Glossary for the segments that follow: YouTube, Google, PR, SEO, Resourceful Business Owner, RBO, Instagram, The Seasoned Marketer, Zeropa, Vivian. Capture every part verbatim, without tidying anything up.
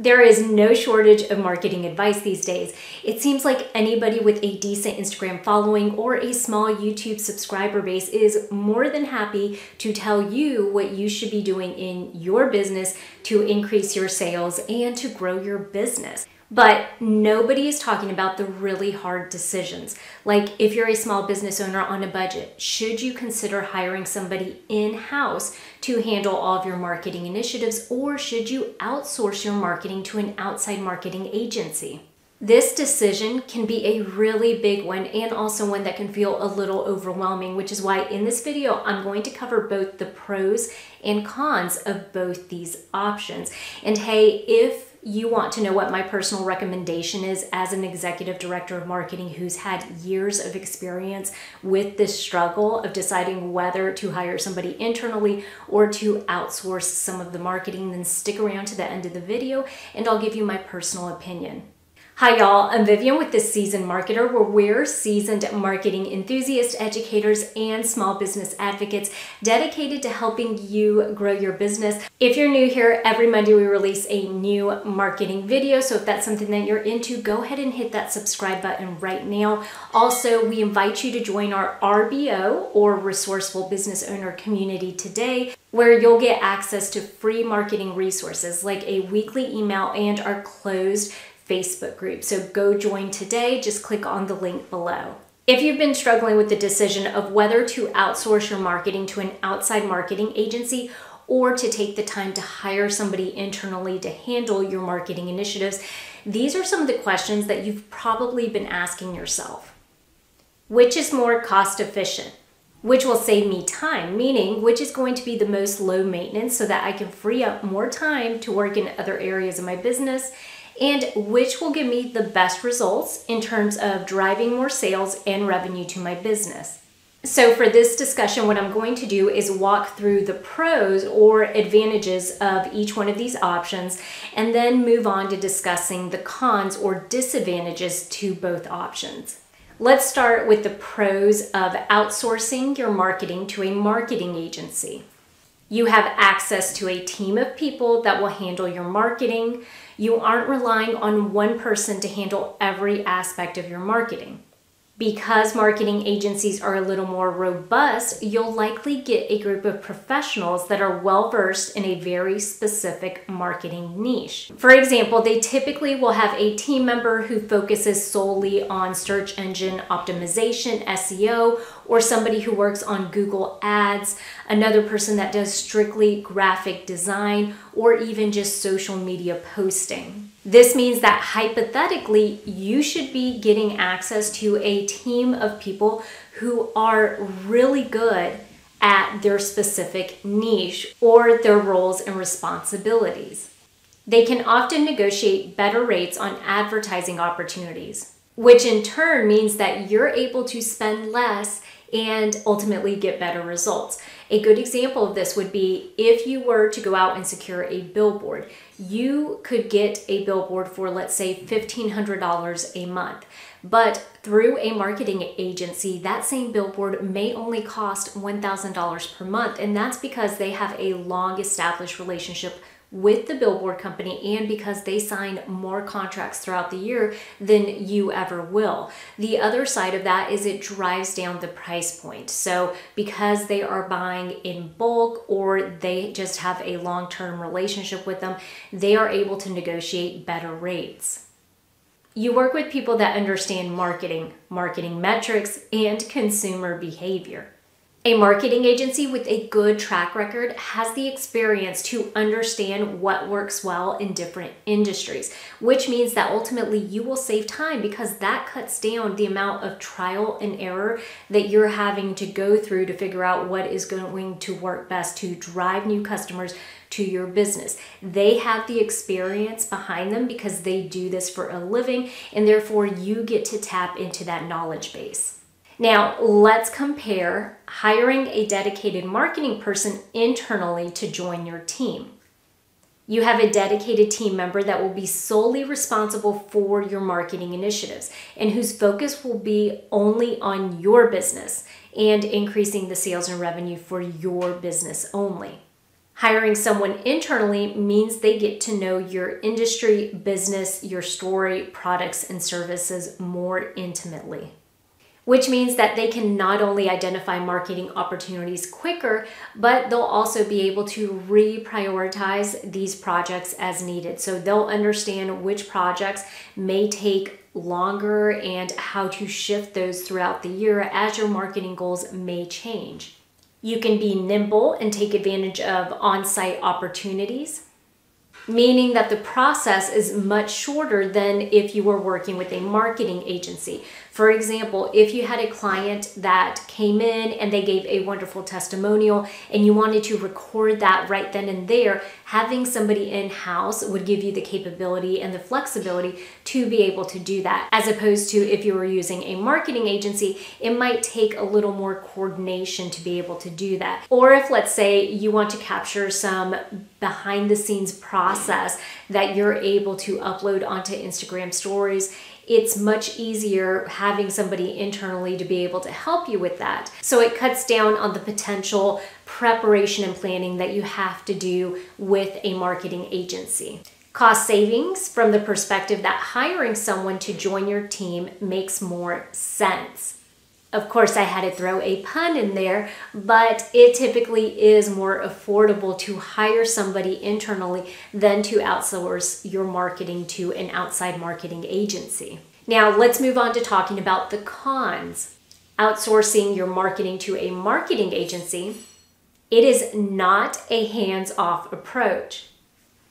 There is no shortage of marketing advice these days. It seems like anybody with a decent Instagram following or a small YouTube subscriber base is more than happy to tell you what you should be doing in your business to increase your sales and to grow your business. But nobody is talking about the really hard decisions. Like if you're a small business owner on a budget, should you consider hiring somebody in-house to handle all of your marketing initiatives, or should you outsource your marketing to an outside marketing agency? This decision can be a really big one and also one that can feel a little overwhelming, which is why in this video, I'm going to cover both the pros and cons of both these options. And hey, if you want to know what my personal recommendation is as an executive director of marketing who's had years of experience with this struggle of deciding whether to hire somebody internally or to outsource some of the marketing, then stick around to the end of the video and I'll give you my personal opinion. Hi y'all, I'm Vivian with The Seasoned Marketer, where we're seasoned marketing enthusiasts, educators, and small business advocates dedicated to helping you grow your business. If you're new here, every Monday we release a new marketing video, so if that's something that you're into, go ahead and hit that subscribe button right now. Also, we invite you to join our R B O, or Resourceful Business Owner community today, where you'll get access to free marketing resources like a weekly email and our closed Facebook group. So go join today, just click on the link below. If you've been struggling with the decision of whether to outsource your marketing to an outside marketing agency or to take the time to hire somebody internally to handle your marketing initiatives, these are some of the questions that you've probably been asking yourself. Which is more cost efficient? Which will save me time, meaning which is going to be the most low maintenance so that I can free up more time to work in other areas of my business, and which will give me the best results in terms of driving more sales and revenue to my business. So for this discussion, what I'm going to do is walk through the pros or advantages of each one of these options and then move on to discussing the cons or disadvantages to both options. Let's start with the pros of outsourcing your marketing to a marketing agency. You have access to a team of people that will handle your marketing. You aren't relying on one person to handle every aspect of your marketing. Because marketing agencies are a little more robust, you'll likely get a group of professionals that are well-versed in a very specific marketing niche. For example, they typically will have a team member who focuses solely on search engine optimization, S E O, or somebody who works on Google Ads, another person that does strictly graphic design, or even just social media posting. This means that hypothetically, you should be getting access to a team of people who are really good at their specific niche or their roles and responsibilities. They can often negotiate better rates on advertising opportunities, which in turn means that you're able to spend less and ultimately get better results. A good example of this would be if you were to go out and secure a billboard. You could get a billboard for, let's say, fifteen hundred dollars a month, but through a marketing agency, that same billboard may only cost one thousand dollars per month, and that's because they have a long established relationship with the billboard company and because they sign more contracts throughout the year than you ever will. The other side of that is it drives down the price point. So because they are buying in bulk or they just have a long-term relationship with them, they are able to negotiate better rates. You work with people that understand marketing, marketing metrics, and consumer behavior. A marketing agency with a good track record has the experience to understand what works well in different industries, which means that ultimately you will save time because that cuts down the amount of trial and error that you're having to go through to figure out what is going to work best to drive new customers to your business. They have the experience behind them because they do this for a living, and therefore you get to tap into that knowledge base. Now, let's compare hiring a dedicated marketing person internally to join your team. You have a dedicated team member that will be solely responsible for your marketing initiatives and whose focus will be only on your business and increasing the sales and revenue for your business only. Hiring someone internally means they get to know your industry, business, your story, products, and services more intimately, which means that they can not only identify marketing opportunities quicker, but they'll also be able to reprioritize these projects as needed. So they'll understand which projects may take longer and how to shift those throughout the year as your marketing goals may change. You can be nimble and take advantage of on-site opportunities, meaning that the process is much shorter than if you were working with a marketing agency. For example, if you had a client that came in and they gave a wonderful testimonial and you wanted to record that right then and there, having somebody in-house would give you the capability and the flexibility to be able to do that. As opposed to if you were using a marketing agency, it might take a little more coordination to be able to do that. Or if, let's say, you want to capture some behind the scenes process that you're able to upload onto Instagram stories, it's much easier having somebody internally to be able to help you with that. So it cuts down on the potential preparation and planning that you have to do with a marketing agency. Cost savings from the perspective that hiring someone to join your team makes more sense. Of course, I had to throw a pun in there, but it typically is more affordable to hire somebody internally than to outsource your marketing to an outside marketing agency. Now, let's move on to talking about the cons. Outsourcing your marketing to a marketing agency, it is not a hands-off approach.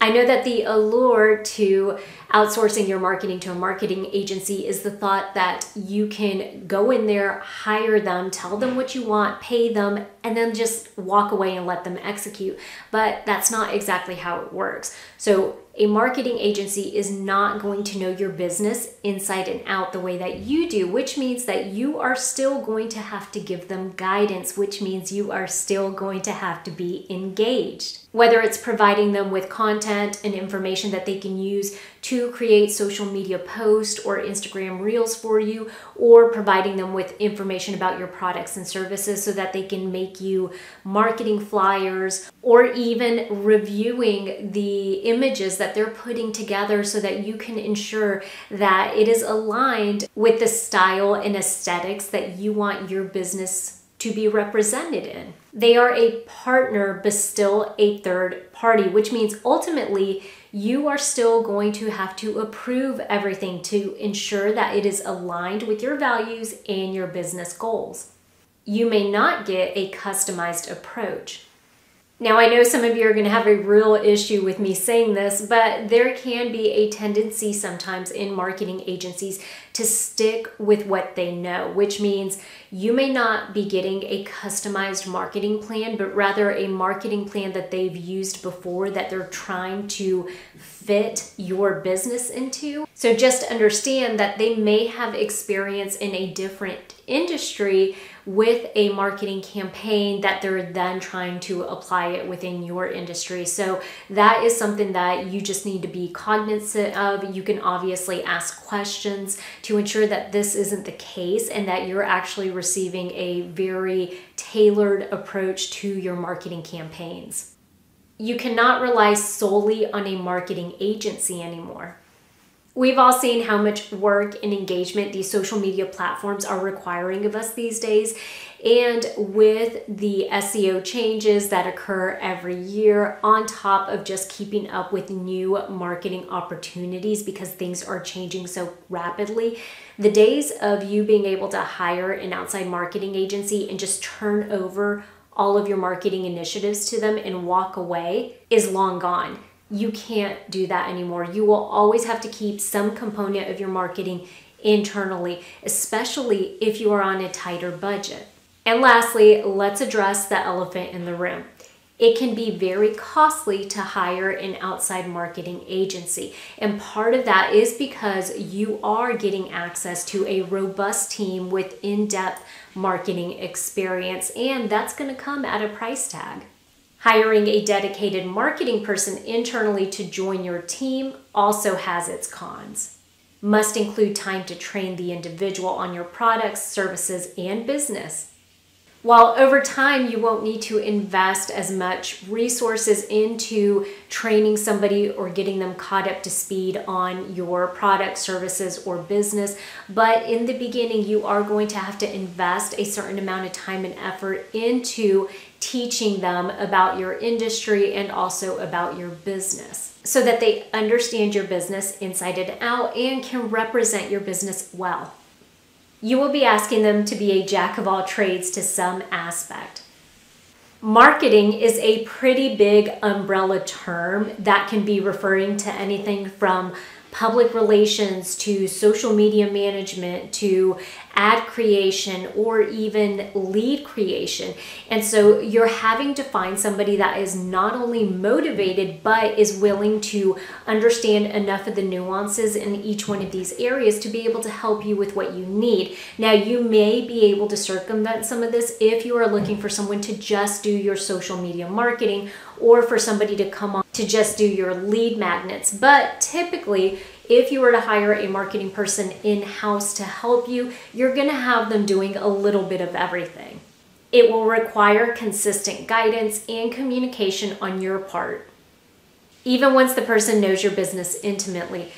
I know that the allure to outsourcing your marketing to a marketing agency is the thought that you can go in there, hire them, tell them what you want, pay them, and then just walk away and let them execute. But that's not exactly how it works. So a marketing agency is not going to know your business inside and out the way that you do, which means that you are still going to have to give them guidance, which means you are still going to have to be engaged. Whether it's providing them with content and information that they can use to create social media posts or Instagram reels for you, or providing them with information about your products and services so that they can make you marketing flyers, or even reviewing the images that they're putting together so that you can ensure that it is aligned with the style and aesthetics that you want your business to be represented in. They are a partner, but still a third party, which means ultimately you are still going to have to approve everything to ensure that it is aligned with your values and your business goals. You may not get a customized approach. Now, I know some of you are going to have a real issue with me saying this, but there can be a tendency sometimes in marketing agencies to stick with what they know, which means you may not be getting a customized marketing plan, but rather a marketing plan that they've used before that they're trying to fit your business into. So just understand that they may have experience in a different industry with a marketing campaign that they're then trying to apply it within your industry. So that is something that you just need to be cognizant of. You can obviously ask questions to ensure that this isn't the case and that you're actually receiving a very tailored approach to your marketing campaigns. You cannot rely solely on a marketing agency anymore. We've all seen how much work and engagement these social media platforms are requiring of us these days. And with the S E O changes that occur every year, on top of just keeping up with new marketing opportunities because things are changing so rapidly, the days of you being able to hire an outside marketing agency and just turn over all of your marketing initiatives to them and walk away is long gone. You can't do that anymore. You will always have to keep some component of your marketing internally, especially if you are on a tighter budget. And lastly, let's address the elephant in the room. It can be very costly to hire an outside marketing agency. And part of that is because you are getting access to a robust team with in-depth marketing experience, and that's gonna come at a price tag. Hiring a dedicated marketing person internally to join your team also has its cons. Must include time to train the individual on your products, services, and business. While over time, you won't need to invest as much resources into training somebody or getting them caught up to speed on your product, services, or business. But in the beginning, you are going to have to invest a certain amount of time and effort into teaching them about your industry and also about your business so that they understand your business inside and out and can represent your business well. You will be asking them to be a jack of all trades to some aspect. Marketing is a pretty big umbrella term that can be referring to anything from public relations to social media management to ad creation or even lead creation. And so you're having to find somebody that is not only motivated but is willing to understand enough of the nuances in each one of these areas to be able to help you with what you need. Now, you may be able to circumvent some of this if you are looking for someone to just do your social media marketing or for somebody to come on to just do your lead magnets. But typically, if you were to hire a marketing person in-house to help you, you're gonna have them doing a little bit of everything. It will require consistent guidance and communication on your part. Even once the person knows your business intimately,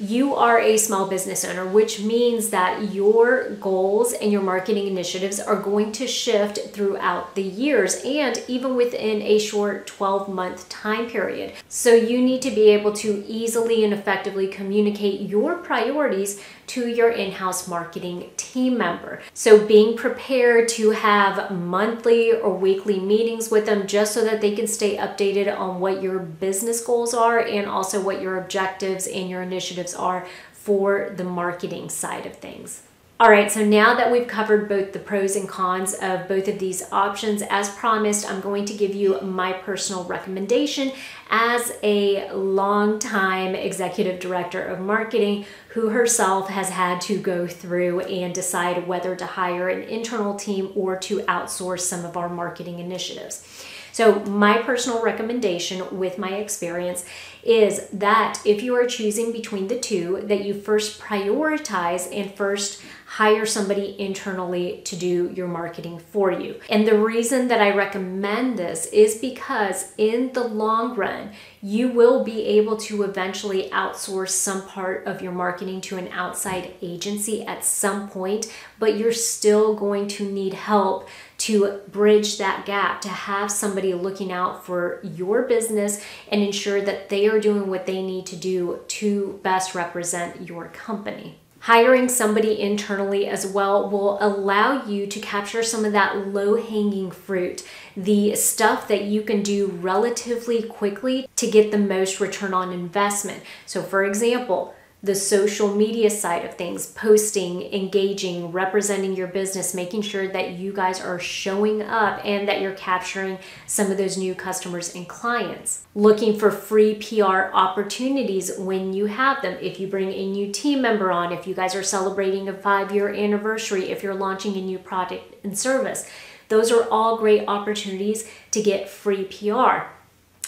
you are a small business owner, which means that your goals and your marketing initiatives are going to shift throughout the years and even within a short twelve month time period. So you need to be able to easily and effectively communicate your priorities to your in-house marketing team member. So being prepared to have monthly or weekly meetings with them just so that they can stay updated on what your business goals are and also what your objectives and your initiatives are for the marketing side of things. All right, so now that we've covered both the pros and cons of both of these options, as promised, I'm going to give you my personal recommendation as a longtime executive director of marketing who herself has had to go through and decide whether to hire an internal team or to outsource some of our marketing initiatives. So my personal recommendation with my experience is that if you are choosing between the two, that you first prioritize and first hire somebody internally to do your marketing for you. And the reason that I recommend this is because in the long run, you will be able to eventually outsource some part of your marketing to an outside agency at some point, but you're still going to need help to bridge that gap, to have somebody looking out for your business and ensure that they are doing what they need to do to best represent your company. Hiring somebody internally as well will allow you to capture some of that low-hanging fruit, the stuff that you can do relatively quickly to get the most return on investment. So for example, the social media side of things, posting, engaging, representing your business, making sure that you guys are showing up and that you're capturing some of those new customers and clients. Looking for free P R opportunities when you have them. If you bring a new team member on, if you guys are celebrating a five-year anniversary, if you're launching a new product and service, those are all great opportunities to get free P R.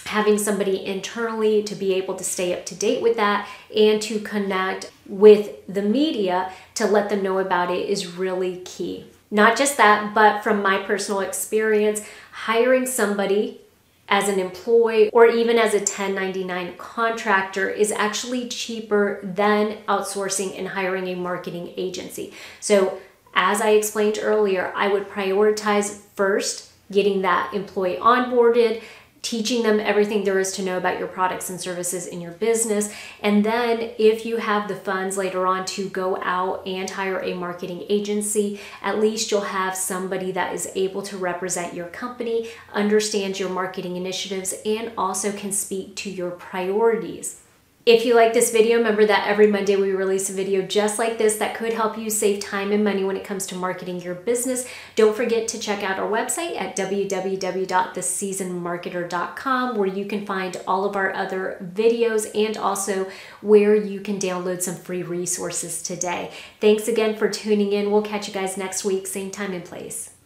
Having somebody internally to be able to stay up to date with that and to connect with the media to let them know about it is really key. Not just that, but from my personal experience, hiring somebody as an employee or even as a ten ninety-nine contractor is actually cheaper than outsourcing and hiring a marketing agency. So as I explained earlier, I would prioritize first getting that employee onboarded, teaching them everything there is to know about your products and services in your business. And then if you have the funds later on to go out and hire a marketing agency, at least you'll have somebody that is able to represent your company, understand your marketing initiatives, and also can speak to your priorities. If you like this video, remember that every Monday we release a video just like this that could help you save time and money when it comes to marketing your business. Don't forget to check out our website at w w w dot the seasoned marketer dot com where you can find all of our other videos and also where you can download some free resources today. Thanks again for tuning in. We'll catch you guys next week, same time and place.